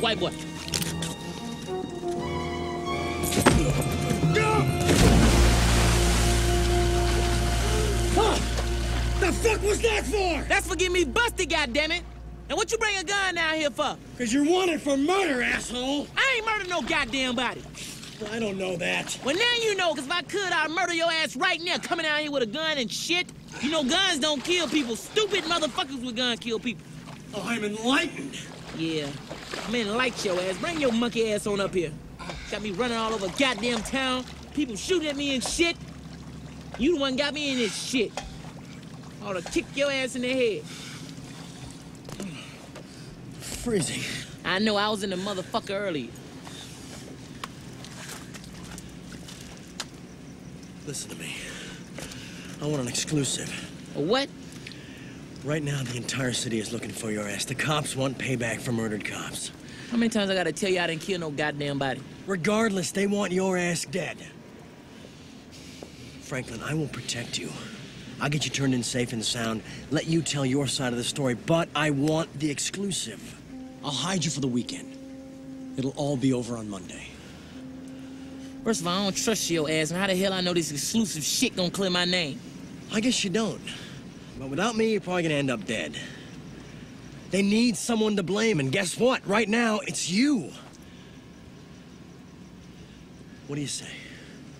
Why what? The fuck was that for? That's for getting me busted, goddammit. And what you bring a gun down here for? Because you're wanted for murder, asshole. I ain't murdered no goddamn body. I don't know that. Well, now you know, because if I could, I'd murder your ass right now, coming out here with a gun and shit. You know, guns don't kill people. Stupid motherfuckers with guns kill people. Oh, I'm enlightened. Yeah. I'm enlightened, your ass. Bring your monkey ass on up here. Got me running all over goddamn town, people shooting at me and shit. You the one got me in this shit. I ought to kick your ass in the head. Freezing. I know, I was in the motherfucker earlier. Listen to me. I want an exclusive. A what? Right now, the entire city is looking for your ass. The cops want payback for murdered cops. How many times I gotta tell you I didn't kill no goddamn body? Regardless, they want your ass dead. Franklin, I will protect you. I'll get you turned in safe and sound, let you tell your side of the story, but I want the exclusive. I'll hide you for the weekend. It'll all be over on Monday. First of all, I don't trust your ass, and how the hell I know this exclusive shit gonna clear my name? I guess you don't. But without me, you're probably gonna end up dead. They need someone to blame, and guess what? Right now, it's you. What do you say?